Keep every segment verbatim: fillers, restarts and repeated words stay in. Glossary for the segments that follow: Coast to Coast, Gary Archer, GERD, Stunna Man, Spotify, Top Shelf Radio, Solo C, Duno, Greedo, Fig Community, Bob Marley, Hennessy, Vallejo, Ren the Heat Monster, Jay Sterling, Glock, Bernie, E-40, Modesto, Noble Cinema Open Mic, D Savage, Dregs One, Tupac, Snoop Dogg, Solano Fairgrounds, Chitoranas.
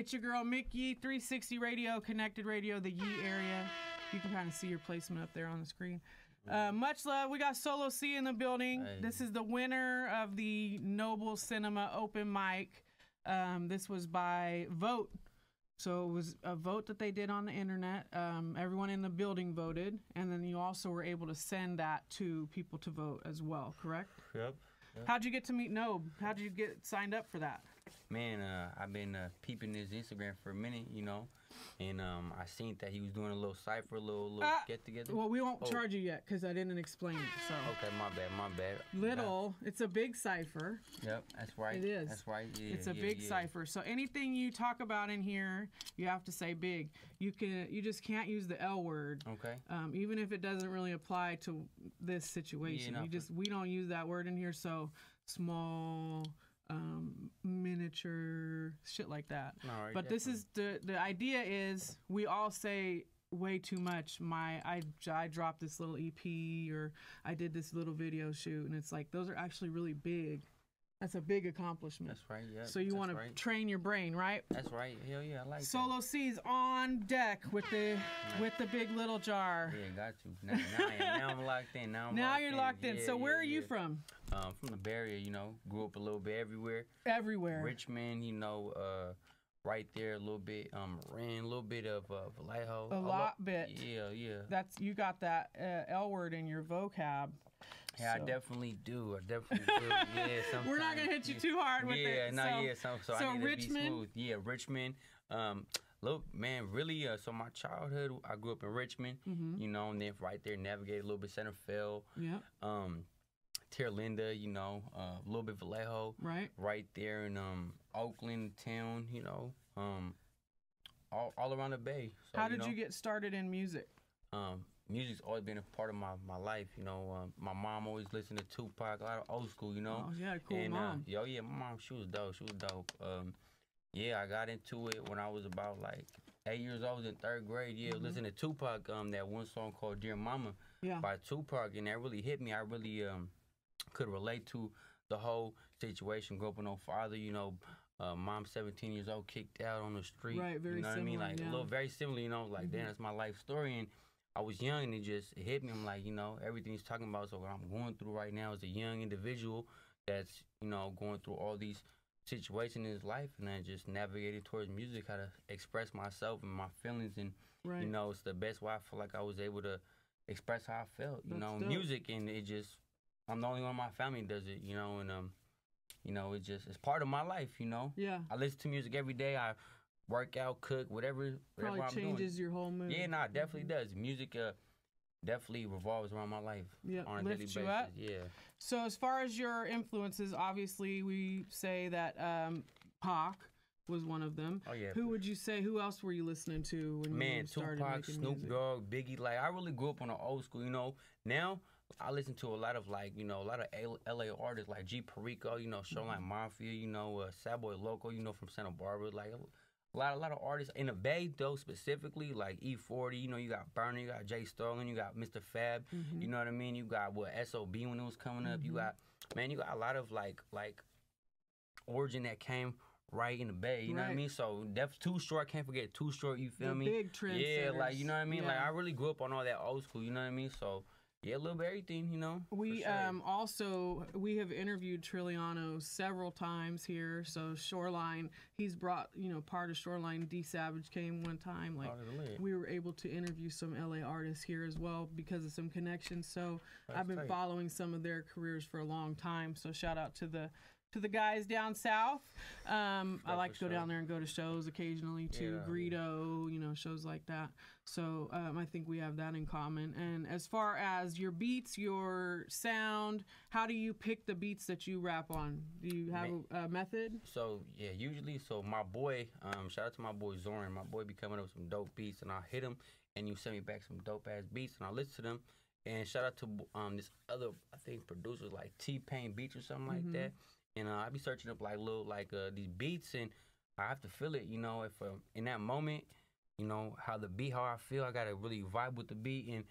It's your girl, Mickey, three sixty Radio, Connected Radio, the Yee area. You can kind of see your placement up there on the screen. Uh, much love. We got Solo C in the building. Hey. This is the winner of the Noble Cinema Open Mic. Um, this was by vote. So it was a vote that they did on the internet. Um, everyone in the building voted. And then you also were able to send that to people to vote as well, correct? Yep. yep. How'd you get to meet Nob? How'd you get signed up for that? Man, uh, I've been uh, peeping his Instagram for a minute, you know, and um, I seen that he was doing a little cypher, a little, little ah, get-together. Well, we won't oh. charge you yet because I didn't explain it. So. Okay, my bad, my bad. Little, yeah. It's a big cypher. Yep, that's right. It is. That's right, yeah, It's a yeah, big yeah. cypher. So anything you talk about in here, you have to say big. You can, you just can't use the L word. Okay. Um, even if it doesn't really apply to this situation. Yeah, you just We don't use that word in here, so small... Um, miniature, shit like that. Right, but definitely. This is the the idea is we all say way too much. My I I dropped this little E P or I did this little video shoot, and it's like those are actually really big. That's a big accomplishment. That's right. Yeah. So you want right. to train your brain, right? That's right. Hell yeah, I like. Solo that. C's on deck with the yeah. with the big little jar. Yeah, got you. Now, now, now I'm locked in. Now I'm now locked you're in. locked in. Yeah, so yeah, where are yeah. you from? Um, from the Bay Area, you know, grew up a little bit everywhere. Everywhere. Richmond, you know, uh, right there a little bit. Um, ran a little bit of uh, Vallejo. A lot up, bit. Yeah, yeah. That's you got that uh, L word in your vocab. Yeah, so. I definitely do. I definitely do. Yeah, sometimes. We're not gonna hit you too hard with yeah, it. No, so, yeah, so, so, so I need Richmond. To be smooth. Yeah, Richmond. Um, Look, man, really, uh, so my childhood, I grew up in Richmond, mm-hmm. you know, and then right there, navigated a little bit Centerville. Yeah. Um, Terlinda, you know, a uh, little bit Vallejo. Right. Right there in um, Oakland town, you know, um, all, all around the Bay. So, How did you, know, you get started in music? Um, music's always been a part of my, my life, you know. Um, my mom always listened to Tupac, a lot of old school, you know. Oh, yeah, cool and, mom. Uh, yo, yeah, my mom, she was dope. She was dope. Um, yeah, I got into it when I was about like eight years old. I was in third grade. Yeah, mm-hmm. listening to Tupac, um, that one song called "Dear Mama" yeah. by Tupac, and that really hit me. I really um could relate to the whole situation. Grew up with no father, you know. Uh, mom, seventeen years old, kicked out on the street. Right, very similar. You know what similar, I mean? Like yeah. a little, very similar. You know, like mm-hmm. damn, that's my life story. And I was young, and it just hit me. I'm like, you know, everything he's talking about. So what I'm going through right now is a young individual that's you know going through all these. Situation in his life, and I just navigated towards music, how to express myself and my feelings, and right. you know, it's the best way I feel like I was able to express how I felt, you That's know, dope. Music, and it just, I'm the only one in my family does it, you know, and um, you know, it just, it's part of my life, you know. Yeah. I listen to music every day. I work out, cook, whatever. Probably whatever I'm changes doing. Your whole mood. Yeah, no, it definitely mm-hmm. does. Music, uh. Definitely revolves around my life yep. on a Lift daily basis. Up. Yeah. So as far as your influences, obviously we say that um, Pac was one of them. Oh yeah. Who would you say? Who else were you listening to when Man, you started Tupac, making Snoop music? Dogg, Biggie. Like I really grew up on the old school. You know. Now I listen to a lot of like you know a lot of L A artists like G Perico. You know, Showline Mafia. You know, uh, Sad Boy Loco. You know, from Santa Barbara. Like. A lot, a lot of artists in the Bay, though, specifically, like E forty, you know, you got Bernie, you got Jay Sterling, you got Mister Fab, mm-hmm. you know what I mean? You got, what, S O B when it was coming mm-hmm. up. You got, man, you got a lot of, like, like origin that came right in the Bay, you right. know what I mean? So, def, Too Short, can't forget Too Short, you feel the me? Big trendsetters. Yeah, like, you know what I mean? Yeah. Like, I really grew up on all that old school, you know what I mean? So... Yeah, a little bit everything, you know. We sure. um also we have interviewed Triliano several times here. So Shoreline, he's brought you know part of Shoreline. D Savage came one time. Like we were able to interview some L A artists here as well because of some connections. So That's I've been tight. Following some of their careers for a long time. So shout out to the to the guys down south. Um, I like to go sure. down there and go to shows occasionally too. Yeah, Greedo, yeah. you know, shows like that. So um, I think we have that in common. And as far as your beats, your sound, how do you pick the beats that you rap on? Do you have Man. a method? So yeah, usually, so my boy, um, shout out to my boy Zoran. My boy be coming up with some dope beats and I'll hit him and you send me back some dope ass beats and I'll listen to them. And shout out to um, this other, I think producers like T-Pain Beats or something mm-hmm. like that. And uh, I be searching up like little like uh, these beats, and I have to feel it, you know. If uh, in that moment, you know how the beat, how I feel, I gotta really vibe with the beat, and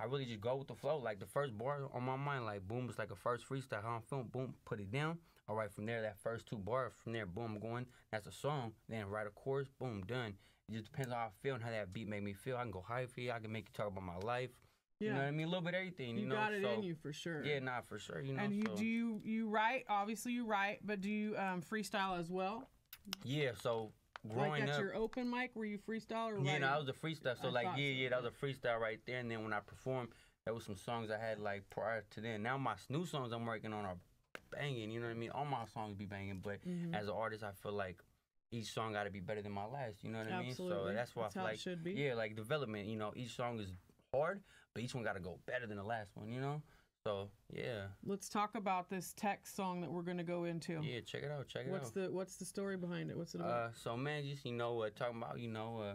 I really just go with the flow. Like the first bar on my mind, like boom, it's like a first freestyle. How I'm feeling, boom, put it down. All right, from there, that first two bars, from there, boom, going. That's a song. Then write a chorus, boom, done. It just depends on how I feel and how that beat make me feel. I can go hyphy. I can make you talk about my life. Yeah. You know what I mean? A little bit of everything, you, you know? You got it so, in you, for sure. Yeah, nah, for sure, you know? And you, so. do you, you write? Obviously, you write, but do you um, freestyle as well? Yeah, so... Growing like at up, your open mic, were you freestyle or yeah, writing? No, I was a freestyle. So I like, yeah, so. yeah, that was a freestyle right there. And then when I performed, there was some songs I had like prior to then. Now my new songs I'm working on are banging. You know what I mean? All my songs be banging, but mm-hmm. as an artist, I feel like each song got to be better than my last. You know what Absolutely. I mean? So that's why that's I feel how like it should be. Yeah, like development. You know, each song is hard, but each one got to go better than the last one. You know. So, yeah. Let's talk about this tech song that we're going to go into. Yeah, check it out, check it what's out. The, what's the story behind it? What's it about? Uh, so, man, just, you know, uh, talking about, you know... Uh,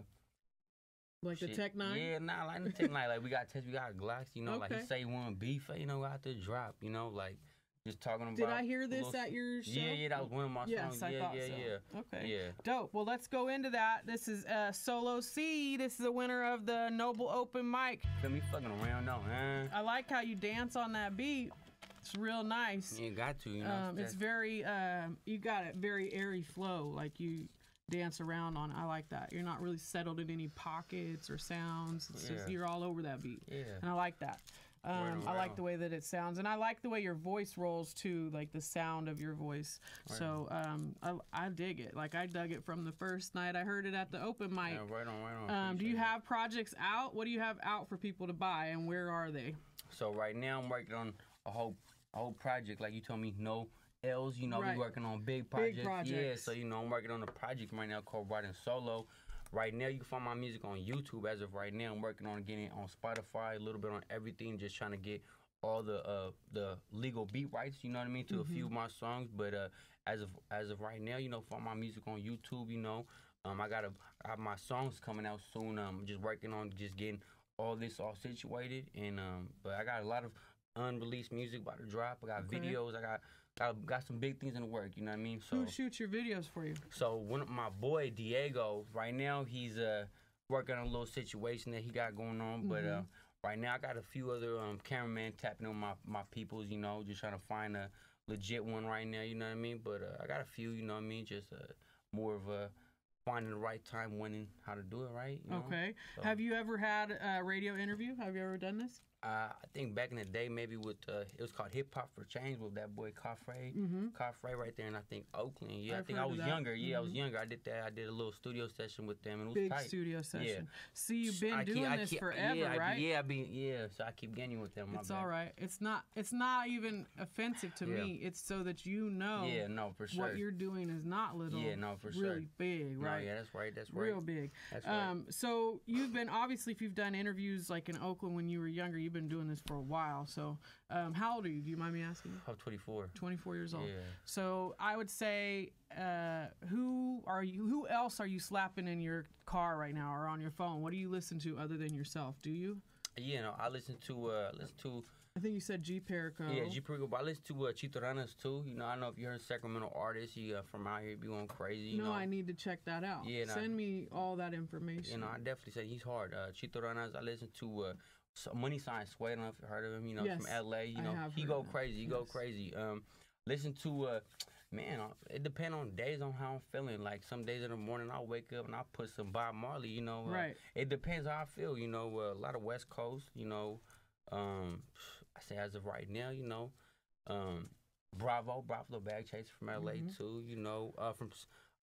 like shit. The Tech nine? Yeah, nah, like the Tech nine. Like, we got Tech, we got Glocks, you know, okay. like, he say you want beef, you know, out the drop, you know, like, just talking about... Did I hear this little, at your show? Yeah, yeah, that was one of my yes, songs. I yeah, thought yeah, so. yeah. Okay. Yeah. Dope. Well, let's go into that. This is uh, Solo C. This is the winner of the Noble Open Mic. Feel me fucking around though, man. I like how you dance on that beat. It's real nice. You got to, you know. Um, it's very, um, you got a very airy flow, like you dance around on. I like that. You're not really settled in any pockets or sounds. It's yeah. just, you're all over that beat. Yeah. And I like that. Um, I like the way that it sounds, and I like the way your voice rolls too, like the sound of your voice. Right. So um, I, I dig it. Like I dug it from the first night I heard it at the open mic. Yeah, right on, right on. Um, do you have projects out? What do you have out for people to buy, and where are they? So right now I'm working on a whole, a whole project. Like you told me, no L's. You know, right. we working on big projects. Big projects. Yeah. So you know, I'm working on a project right now called Riding Solo. Right now, you can find my music on YouTube. As of right now, I'm working on getting it on Spotify, a little bit on everything, just trying to get all the uh, the legal beat rights, you know what I mean, to mm-hmm. a few of my songs. But uh, as of as of right now, you know, find my music on YouTube, you know. Um, I got have my songs coming out soon. I'm just working on just getting all this all situated. and um, But I got a lot of unreleased music about to drop. I got okay. videos. I got... I got some big things in the work, you know what I mean? So, who shoots your videos for you? So one of my boy, Diego, right now he's uh, working on a little situation that he got going on. Mm-hmm. But uh, right now I got a few other um, cameramen tapping on my, my peoples, you know, just trying to find a legit one right now, you know what I mean? But uh, I got a few, you know what I mean? Just uh, more of a finding the right time, winning how to do it, right? You know? Okay. So, have you ever had a radio interview? Have you ever done this? Uh, I think back in the day, maybe with, uh, it was called Hip Hop for Change with that boy, Coffrey. Mm-hmm. Coffrey right there in, I think, Oakland. Yeah, I've I think I was younger. Yeah, mm-hmm. I was younger. I did that. I did a little studio session with them. And it was Big tight. studio session. Yeah. See, you've been I doing keep, this keep, forever, yeah, right? I be, yeah, I be, yeah, so I keep getting with them. It's all right. It's not It's not even offensive to yeah. me. It's so that you know yeah, no, for sure. what you're doing is not little. Yeah, no, for sure. Really big, right? No, yeah, that's right. That's right. Real big. That's right. Um, so you've been, obviously, if you've done interviews like in Oakland when you were younger, you've been doing this for a while. So um how old are you, do you mind me asking? I'm twenty-four. twenty-four years old. Yeah. So I would say uh who are you who else are you slapping in your car right now or on your phone? What do you listen to other than yourself? Do you? Yeah, no, I listen to uh listen to I think you said G Perico. Yeah, G Perico. But I listen to uh, Chitoranas too. You know, I know if you're a Sacramento artist, you uh, from out here, be going crazy. You no, know? I need to check that out. Yeah, send I, me all that information. You know, I definitely say he's hard. Uh, Chitoranas. I listen to. Uh, So Money Sign Sway, I don't know if you heard of him, you know, yes, from L A, you know, he go crazy, he yes. go crazy. Um, listen to, uh, man, it depends on days on how I'm feeling. Like some days in the morning I'll wake up and I'll put some Bob Marley, you know. Right. Uh, it depends how I feel, you know, uh, a lot of West Coast, you know. Um, I say as of right now, you know, um, Bravo, Bravo Bag Chase from L A mm-hmm. too, you know, uh, from...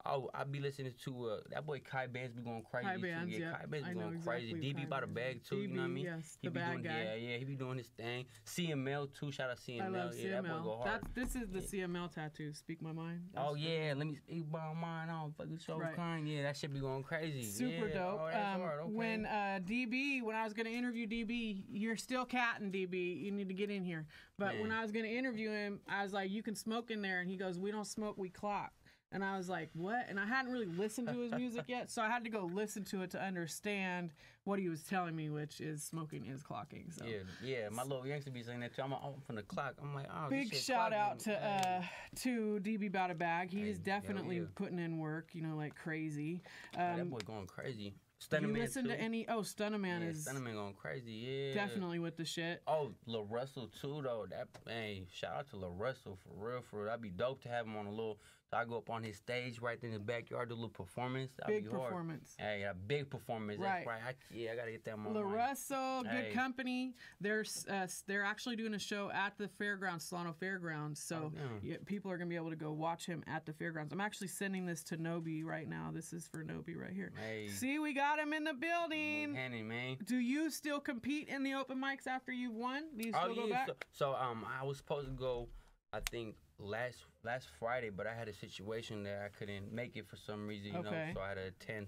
Oh, I be listening to uh, that boy Kai Bands be going crazy. Kai Bands, yeah. Kai Bands be going exactly crazy. D B by the bag too, D B, you know what I mean? Yes, he the be bad doing, guy. Yeah, yeah, he be doing his thing. C M L too, shout out C M L. I love yeah, C M L. That boy go hard. That's, this is the yeah. C M L tattoo. Speak my mind. That's oh yeah, cool. Let me speak my mind. Oh, fuck, it's so right. kind. Yeah, that shit be going crazy. Super yeah. dope. Oh, that's um, hard. Okay. When uh, D B, when I was gonna interview D B, you're still catting D B. You need to get in here. But Man. when I was gonna interview him, I was like, you can smoke in there, and he goes, we don't smoke, we clock. And I was like, what? And I hadn't really listened to his music yet, so I had to go listen to it to understand what he was telling me, which is smoking is clocking. So yeah, yeah, my little youngster be saying that too. I'm like, oh, from the clock. I'm like, oh, big this shit shout out me. to uh, to D B Bout a Bag. He hey, is definitely yeah. putting in work, you know, like crazy. Um, yeah, that boy going crazy. Stunna Man. You listen too. to any? Oh, Stunna Man yeah, is. Stunna Man going crazy. Yeah, definitely with the shit. Oh, LaRussell too though. That hey, shout out to LaRussell for real, for real. That'd be dope to have him on a little. So I go up on his stage right there in his backyard, do a little performance. That'd big be performance. Hard. Hey, a big performance. Right. That's right. I, yeah, I gotta get that moment. LaRussell, good hey. company. They're uh, they're actually doing a show at the fairgrounds, Solano Fairgrounds. So oh, yeah, people are gonna be able to go watch him at the fairgrounds. I'm actually sending this to Nobi right now. This is for Nobi right here. Hey. See, we got him in the building. Handy, man. Do you still compete in the open mics after you've won? Do you still oh, go yeah. back? So, so um, I was supposed to go, I think, last last Friday, but I had a situation that I couldn't make it for some reason, you okay. know, so I had to attend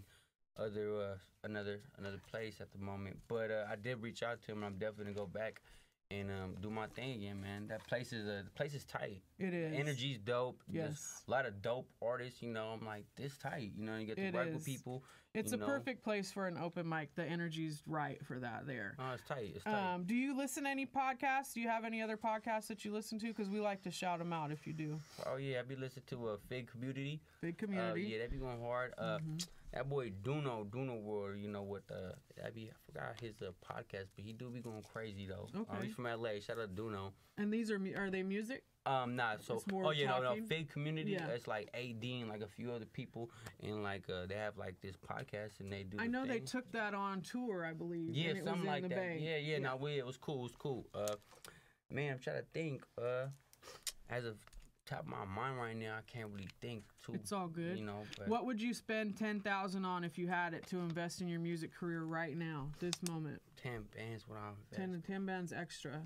other uh, another another place at the moment. But uh, I did reach out to him, and I'm definitely gonna go back and um, do my thing again, man. That place is uh, the place is tight. It is. The energy's dope. Yes. There's a lot of dope artists, you know. I'm like, this tight, you know. You get to it work is. with people. It's you a know. perfect place for an open mic. The energy's right for that there. Oh, it's tight. It's tight. Um, do you listen to any podcasts? Do you have any other podcasts that you listen to? Because we like to shout them out if you do. Oh, yeah. I be listening to a uh, Fig Community. Fig Community. Uh, yeah, they be going hard. Uh, mm-hmm. That boy Duno, Duno World, you know, with uh, that be, I forgot his uh, podcast, but he do be going crazy, though. Okay. Um, he's from L A. Shout out to Duno. And these are, are they music? Um, nah, so, oh, yeah, no, no, Fig Community, yeah. It's like A D and like a few other people, and like, uh, they have like this podcast, and they do I know thing. They took that on tour, I believe. Yeah, something it was like in the that. Bay. Yeah, yeah, yeah. no, nah, it was cool, it was cool. Uh, man, I'm trying to think, uh, as of top of my mind right now, I can't really think too. It's all good. You know, but what would you spend ten thousand dollars on if you had it to invest in your music career right now, this moment? ten bands, what I'm investing. ten bands extra.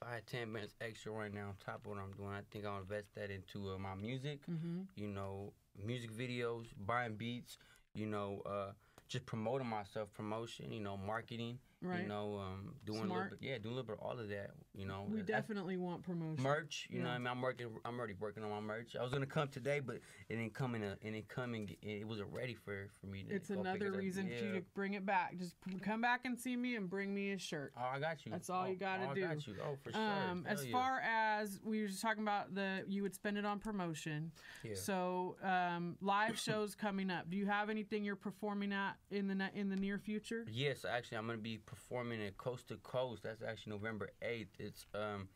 If I had ten minutes extra right now on top of what I'm doing, I think I'll invest that into uh, my music, mm-hmm. you know, music videos, buying beats, you know, uh, just promoting myself, promotion, you know, marketing, right. you know, um, doing Smart. a little bit, yeah, doing a little bit of all of that, you know. We definitely I, want promotion. Merch, you yeah. know what I mean? I'm working, I'm already working on my merch. I was going to come today, but it didn't come in, a, it didn't come in, it wasn't ready for, for me to It's go another reason for yeah. you to bring it back. Just come back and see me and bring me a shirt. Oh, I got you. That's all oh, you got to oh, do. I got you. Oh, for sure. Um, as yeah. far as, we were just talking about the, you would spend it on promotion. Yeah. So, um, live shows coming up. Do you have anything you're performing at in the, in the near future? Yes, actually, I'm going to be performing at Coast to Coast. That's actually November eighth. It's um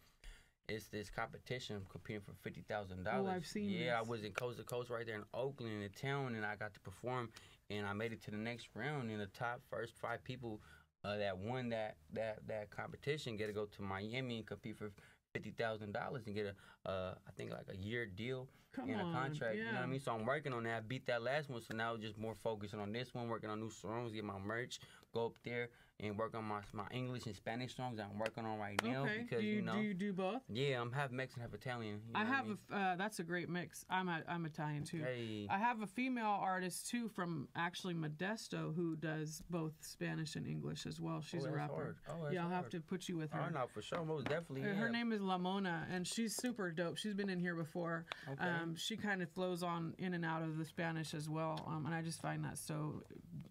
it's this competition competing for fifty thousand dollars. Oh, I've seen yeah, this. I was in Coast to Coast right there in Oakland in the town, and I got to perform, and I made it to the next round, and the top first five people uh, that won that that that competition get to go to Miami and compete for fifty thousand dollars and get a uh I think like a year deal Come and a contract. On, yeah. You know what I mean? So I'm working on that. I beat that last one, so now just more focusing on this one, working on new songs, get my merch, go up there and work on my my English and Spanish songs that I'm working on right now. Okay. Because do you, you know, do you do both? Yeah, I'm half Mexican, half Italian. You know I have I mean? a uh, that's a great mix. I'm a, I'm Italian too. Hey. I have a female artist too from actually Modesto who does both Spanish and English as well. She's oh, a rapper. Oh, yeah, I'll hard. have to put you with her. Oh no, for sure, most definitely. Yeah. Her name is Lamona, and she's super dope. She's been in here before. Okay. Um, she kind of flows on in and out of the Spanish as well, um, and I just find that so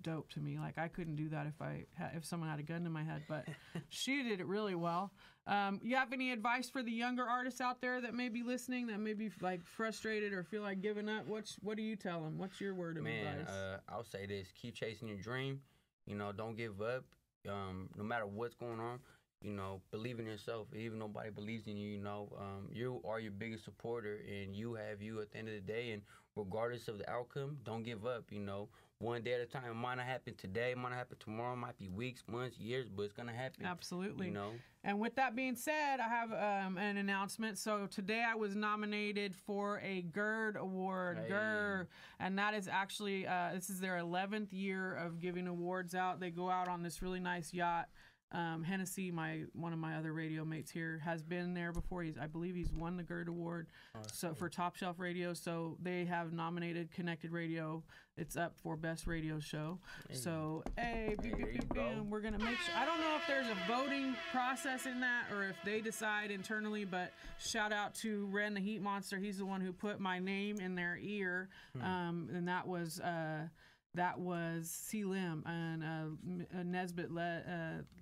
dope to me. Like I couldn't do that if I ha if someone had a gun to my head, but she did it really well. Um, you have any advice for the younger artists out there that may be listening, that may be like frustrated or feel like giving up? What's what do you tell them? What's your word of Man, advice? Uh, I'll say this: keep chasing your dream. You know, don't give up. Um, no matter what's going on. You know, believe in yourself. Even nobody believes in you, you know, um, you are your biggest supporter, and you have you at the end of the day. And regardless of the outcome, don't give up, you know. One day at a time. It might not happen today, it might not happen tomorrow, it might be weeks, months, years, but it's going to happen. Absolutely. You know? And with that being said, I have um, an announcement. So today I was nominated for a GERD award, hey. GERD, and that is actually, uh, this is their eleventh year of giving awards out. They go out on this really nice yacht. Um, Hennessy, my one of my other radio mates here, has been there before. He's, I believe, he's won the GERD award, oh, so cool. for Top Shelf Radio. So they have nominated Connected Radio. It's up for Best Radio Show. Hey. So hey, hey beep, beep, go. we're gonna make sure. I don't know if there's a voting process in that or if they decide internally. But shout out to Ren the Heat Monster. He's the one who put my name in their ear, hmm. um, and that was. Uh, that was C. Lim and uh, Nesbitt. Le-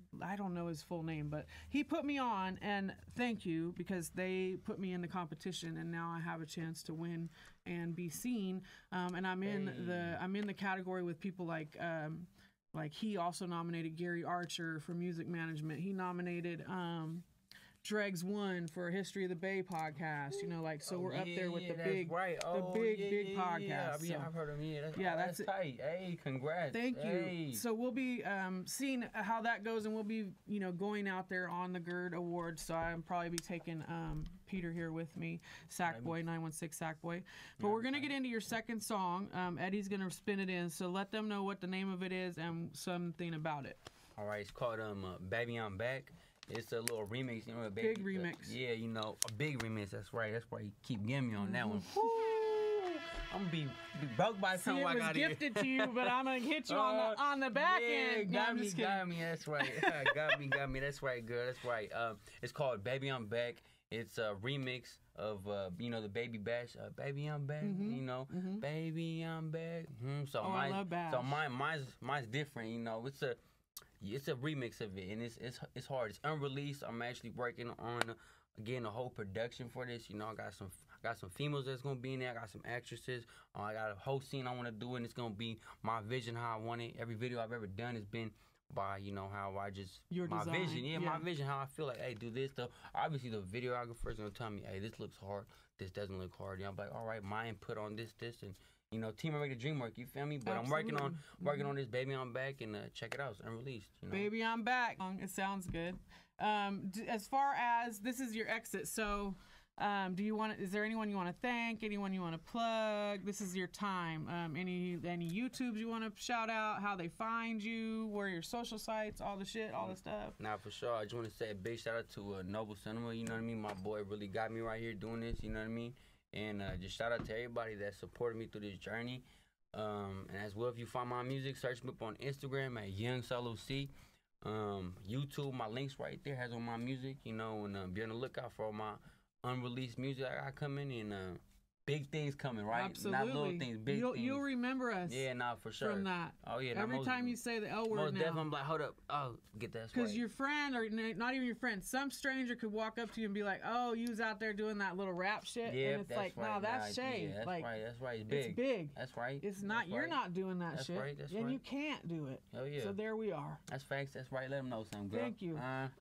uh, I don't know his full name, but he put me on, and thank you, because they put me in the competition, and now I have a chance to win and be seen. Um, and I'm in hey. the I'm in the category with people like um, like he also nominated Gary Archer for music management. He nominated. Um, Dregs One for History of the Bay podcast, you know, like so oh, we're yeah, up there with yeah, the, big, right. oh, the big, the yeah, big, big yeah, podcast. Yeah, I've, so. I've heard of him. Yeah, that's, yeah, oh, that's, that's tight. Hey, congrats! Thank hey. you. So we'll be um, seeing how that goes, and we'll be, you know, going out there on the GERD Awards. So I'm probably be taking um, Peter here with me, Sackboy nine one six Sackboy. But yeah, we're gonna get into your second song. Um, Eddie's gonna spin it in, so let them know what the name of it is and something about it. All right, it's called um, uh, "Baby I'm Back." It's a little remix, you know, a big, big remix. Uh, yeah, you know, a big remix. That's right. That's why you keep getting me on that one. Woo! I'm gonna be, be bugged by something. I got it. Was gifted to you, but I'm gonna hit you uh, on the on the back yeah, end. Got no, me, got me. That's right. got me, got me. That's right, girl. That's right. Um, it's called "Baby I'm Back." It's a remix of uh, you know, the Baby Bash. Uh, Baby I'm Back. Mm-hmm. You know, mm-hmm. Baby I'm Back. Mm-hmm. So oh, mine, I love Bash. So mine, mine's mine's different. You know, it's a. It's a remix of it, and it's it's it's hard. It's unreleased. I'm actually working on getting a whole production for this. You know, I got some I got some females that's gonna be in there. I got some actresses. Uh, I got a whole scene I want to do, and it's gonna be my vision how I want it. Every video I've ever done has been by, you know, how I just Your my design. vision. Yeah, yeah, my vision how I feel like. Hey, do this stuff. Obviously, the videographer's gonna tell me, hey, this looks hard. This doesn't look hard. And I'm like, all right, my input on this, this, and. You know, teamwork make the dream work. You feel me? But Absolutely. I'm working on working on this. Baby, I'm back, and uh, check it out. It's unreleased. You know? Baby, I'm back. It sounds good. Um, d- as far as this is your exit, so um, do you want? Is there anyone you want to thank? Anyone you want to plug? This is your time. Um, any any YouTubes you want to shout out? How they find you? Where your social sites? All the shit. All the stuff. Nah, for sure. I just want to say a big shout out to uh, Noble Cinema. You know what I mean? My boy really got me right here doing this. You know what I mean? And uh, just shout out to everybody that supported me through this journey. Um, and as well, if you find my music, search me up on Instagram at Young Solo C. Um, YouTube, my links right there has on my music, you know, and uh, be on the lookout for all my unreleased music I got coming. And uh, big things coming, right? Absolutely. Not little things, big you'll, things. You'll remember us. Yeah, nah, for sure. From that. Oh, yeah. Every most, time you say the L word most now. Definitely, I'm like, hold up. Oh, get that. Because right. your friend, or not even your friend, some stranger could walk up to you and be like, oh, you was out there doing that little rap shit. Yeah, and it's like, right. no, that's nah, shade. Yeah, that's like, right. That's right. It's big. It's big. That's right. It's not, that's you're right. not doing that that's shit. That's right. That's and right. And you can't do it. Oh, yeah. So there we are. That's facts. That's right. Let them know something, girl. Thank you. Uh,